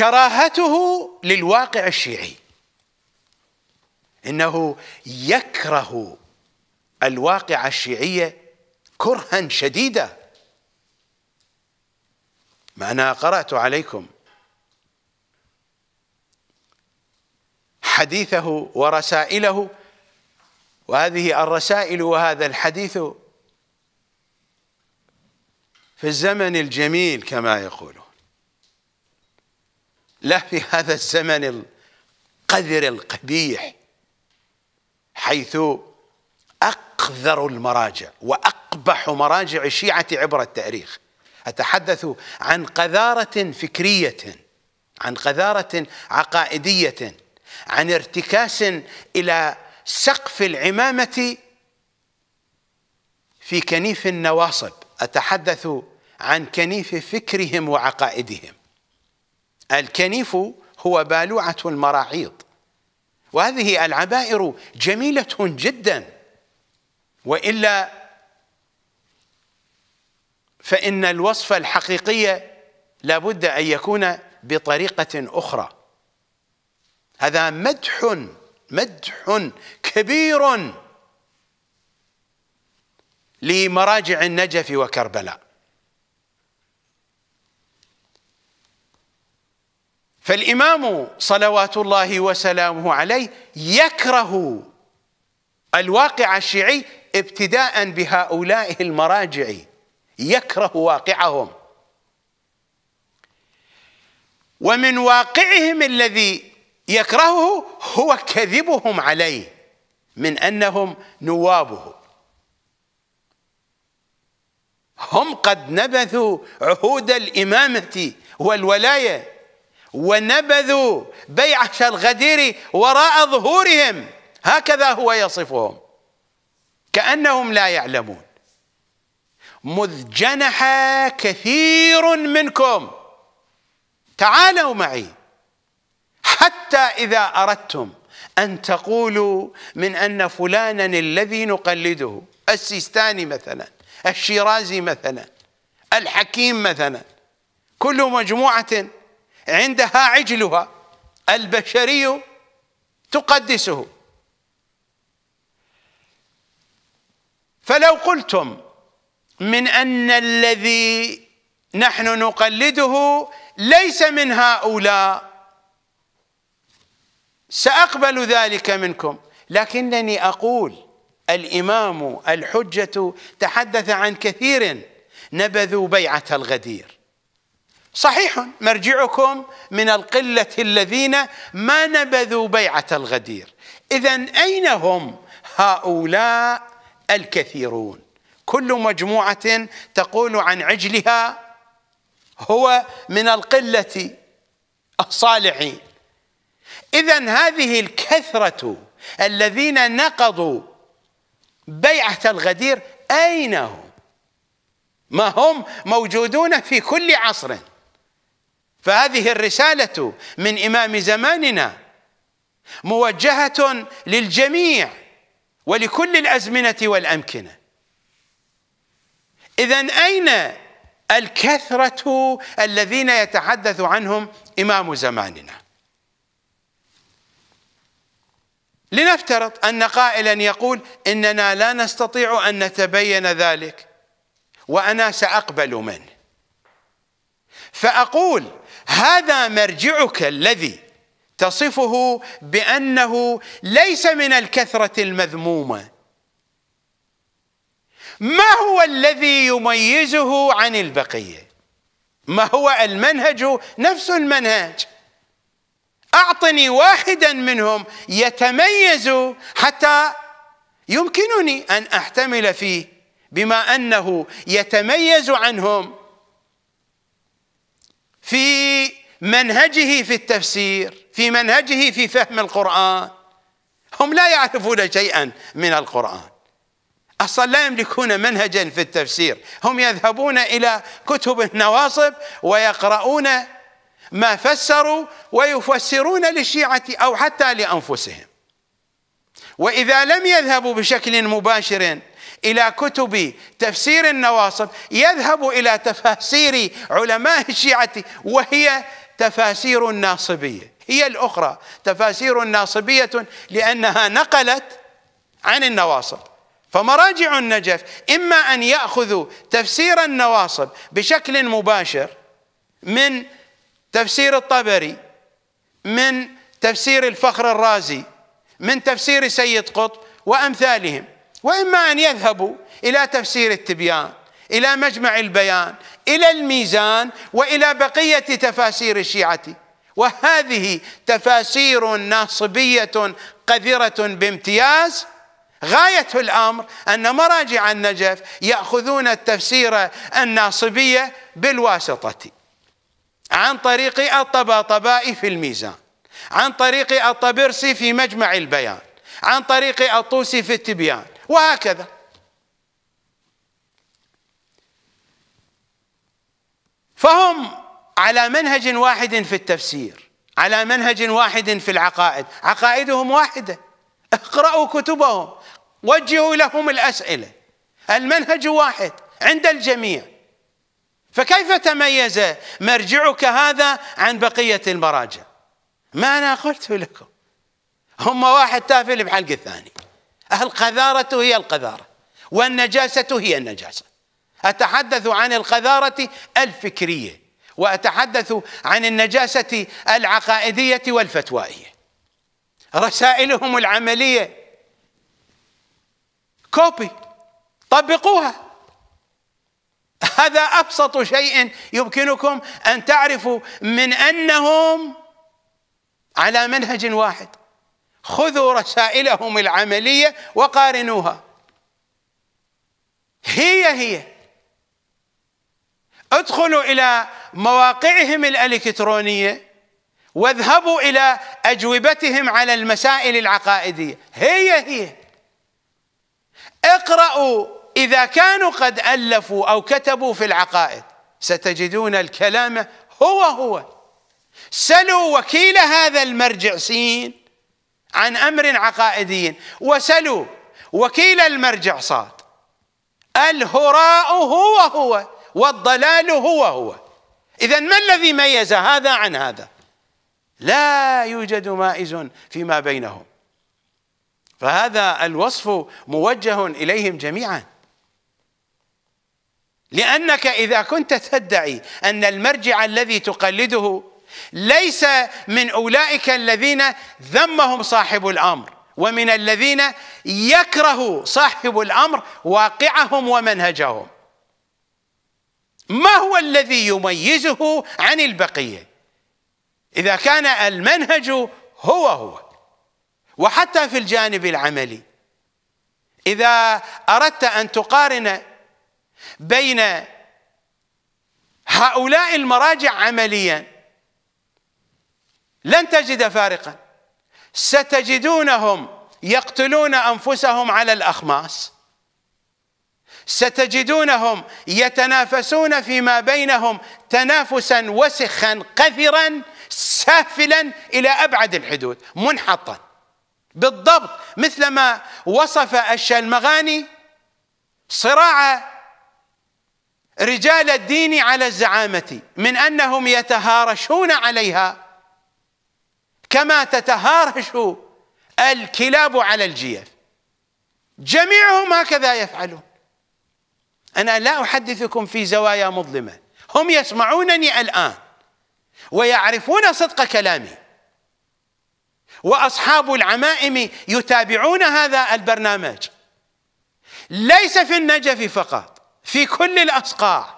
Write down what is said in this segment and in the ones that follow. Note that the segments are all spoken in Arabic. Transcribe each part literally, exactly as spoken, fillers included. كراهته للواقع الشيعي، إنه يكره الواقعة الشيعية كرها شديدا. ما أنا قرأت عليكم حديثه ورسائله، وهذه الرسائل وهذا الحديث في الزمن الجميل كما يقولون، لا في هذا الزمن القذر القبيح، حيث أقذر المراجع وأقبح مراجع الشيعة عبر التاريخ. أتحدث عن قذارة فكرية، عن قذارة عقائدية، عن ارتكاس إلى سقف العمامة في كنيف النواصب. أتحدث عن كنيف فكرهم وعقائدهم. الكنيف هو بالوعة المراحيض، وهذه العبائر جميلة جدا، وإلا فإن الوصف الحقيقي لابد أن يكون بطريقة أخرى. هذا مدح مدح كبير لمراجع النجف وكربلاء. فالإمام صلوات الله وسلامه عليه يكره الواقع الشيعي ابتداء بهؤلاء المراجع، يكره واقعهم. ومن واقعهم الذي يكرهه هو كذبهم عليه من أنهم نوابه. هم قد نبذوا عهود الإمامة والولاية، ونبذوا بيعة الغدير وراء ظهورهم، هكذا هو يصفهم، كأنهم لا يعلمون. مذ جنح كثير منكم، تعالوا معي، حتى إذا أردتم أن تقولوا من أن فلانا الذي نقلده، السيستاني مثلا، الشيرازي مثلا، الحكيم مثلا، كل مجموعة عندها عجلها البشري تقدسه، فلو قلتم من أن الذي نحن نقلده ليس من هؤلاء سأقبل ذلك منكم، لكنني أقول الإمام الحجة تحدث عن كثير نبذوا بيعة الغدير. صحيح مرجعكم من القلة الذين ما نبذوا بيعة الغدير، إذن أين هم هؤلاء الكثيرون؟ كل مجموعة تقول عن عجلها هو من القلة الصالحين. إذن هذه الكثرة الذين نقضوا بيعة الغدير أين هم؟ ما هم موجودون في كل عصر. فهذه الرسالة من إمام زماننا موجهة للجميع ولكل الأزمنة والأمكنة. إذن أين الكثرة الذين يتحدث عنهم إمام زماننا؟ لنفترض أن قائلا يقول إننا لا نستطيع أن نتبين ذلك، وأنا سأقبل منه، فأقول هذا مرجعك الذي تصفه بأنه ليس من الكثرة المذمومة، ما هو الذي يميزه عن البقية؟ ما هو المنهج؟ نفس المنهج. أعطني واحدا منهم يتميز حتى يمكنني أن أحتمل فيه بما أنه يتميز عنهم في منهجه في التفسير، في منهجه في فهم القرآن. هم لا يعرفون شيئا من القرآن، أصلا لا يملكون منهجا في التفسير، هم يذهبون إلى كتب النواصب ويقرؤون ما فسروا ويفسرون للشيعة أو حتى لأنفسهم. وإذا لم يذهبوا بشكل مباشر إلى كتب تفسير النواصب، يذهب إلى تفاسير علماء الشيعة، وهي تفاسير ناصبية هي الأخرى، تفاسير ناصبية لأنها نقلت عن النواصب. فمراجع النجف إما أن يأخذوا تفسير النواصب بشكل مباشر من تفسير الطبري، من تفسير الفخر الرازي، من تفسير سيد قطب وأمثالهم، وإما أن يذهبوا إلى تفسير التبيان، إلى مجمع البيان، إلى الميزان، وإلى بقية تفاسير الشيعة. وهذه تفاسير ناصبية قذرة بامتياز. غاية الأمر أن مراجع النجف يأخذون التفسير الناصبية بالواسطة، عن طريق الطباطبائي في الميزان، عن طريق الطبرسي في مجمع البيان، عن طريق الطوسي في التبيان، وهكذا. فهم على منهج واحد في التفسير، على منهج واحد في العقائد، عقائدهم واحدة. اقرأوا كتبهم، وجهوا لهم الأسئلة، المنهج واحد عند الجميع. فكيف تميز مرجعك هذا عن بقية المراجع؟ ما أنا قلت لكم، هم واحد تافل بحلق الثاني. القذارة هي القذارة، والنجاسة هي النجاسة. أتحدث عن القذارة الفكرية، وأتحدث عن النجاسة العقائدية والفتوائية. رسائلهم العملية كوبي، طبقوها. هذا أبسط شيء يمكنكم أن تعرفوا من أنهم على منهج واحد. خذوا رسائلهم العملية وقارنوها، هي هي. ادخلوا إلى مواقعهم الإلكترونية واذهبوا إلى أجوبتهم على المسائل العقائدية، هي هي. اقرأوا إذا كانوا قد ألفوا أو كتبوا في العقائد، ستجدون الكلام هو هو. سلوا وكيل هذا المرجع سين عن أمر عقائدي، وسلوا وكيل المرجع صاد. الهراء هو هو، والضلال هو هو. إذن ما الذي ميز هذا عن هذا؟ لا يوجد مائز فيما بينهم. فهذا الوصف موجه إليهم جميعا، لأنك إذا كنت تدعي أن المرجع الذي تقلده ليس من أولئك الذين ذمهم صاحب الأمر، ومن الذين يكره صاحب الأمر واقعهم ومنهجهم، ما هو الذي يميزه عن البقية إذا كان المنهج هو هو؟ وحتى في الجانب العملي، إذا أردت أن تقارن بين هؤلاء المراجع عمليا لن تجد فارقا. ستجدونهم يقتلون أنفسهم على الأخماس، ستجدونهم يتنافسون فيما بينهم تنافسا وسخا قذرا سافلا إلى أبعد الحدود، منحطا بالضبط مثلما وصف الشلمغاني صراع رجال الدين على الزعامة، من أنهم يتهارشون عليها كما تتهارش الكلاب على الجيف. جميعهم هكذا يفعلون. أنا لا أحدثكم في زوايا مظلمة، هم يسمعونني الآن ويعرفون صدق كلامي، وأصحاب العمائم يتابعون هذا البرنامج. ليس في النجف فقط، في كل الأصقاع،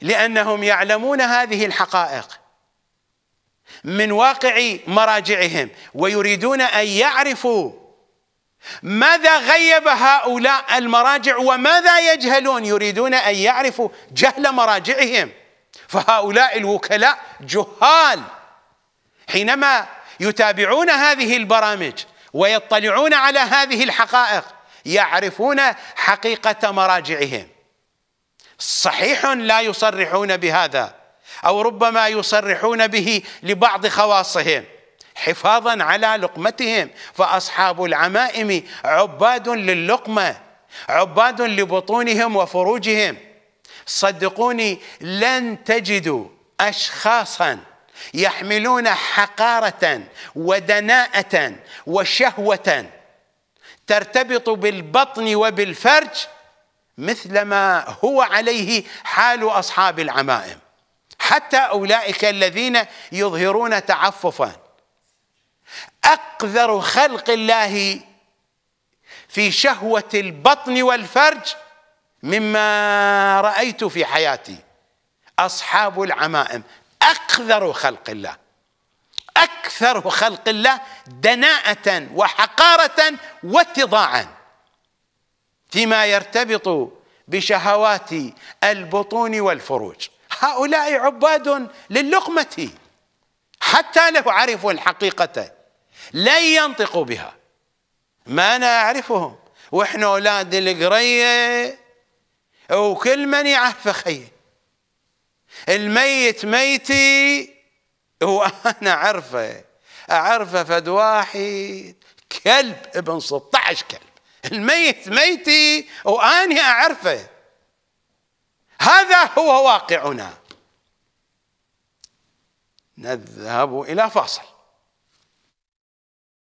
لأنهم يعلمون هذه الحقائق من واقع مراجعهم، ويريدون أن يعرفوا ماذا غيب هؤلاء المراجع وماذا يجهلون. يريدون أن يعرفوا جهل مراجعهم. فهؤلاء الوكلاء جهال، حينما يتابعون هذه البرامج ويطلعون على هذه الحقائق يعرفون حقيقة مراجعهم. صحيح لا يصرحون بهذا، أو ربما يصرحون به لبعض خواصهم حفاظا على لقمتهم. فأصحاب العمائم عباد للقمة، عباد لبطونهم وفروجهم. صدقوني لن تجدوا أشخاصا يحملون حقارة ودناءة وشهوة ترتبط بالبطن وبالفرج، مثلما هو عليه حال أصحاب العمائم، حتى أولئك الذين يظهرون تعففا. أقذر خلق الله في شهوة البطن والفرج مما رأيت في حياتي أصحاب العمائم، أقذر خلق الله، أكثر خلق الله دناءة وحقارة واتضاعا فيما يرتبط بشهوات البطون والفروج. هؤلاء عباد للقمة، حتى لو عرفوا الحقيقة لن ينطقوا بها. ما أنا أعرفهم، وإحنا أولاد القرية، وكل من يعرف خيه الميت ميتي وأنا عرفه أعرفه فد واحد كلب ابن ستة عشر كلب، الميت ميتي وأنا أعرفه. هذا هو واقعنا. نذهب إلى فاصل.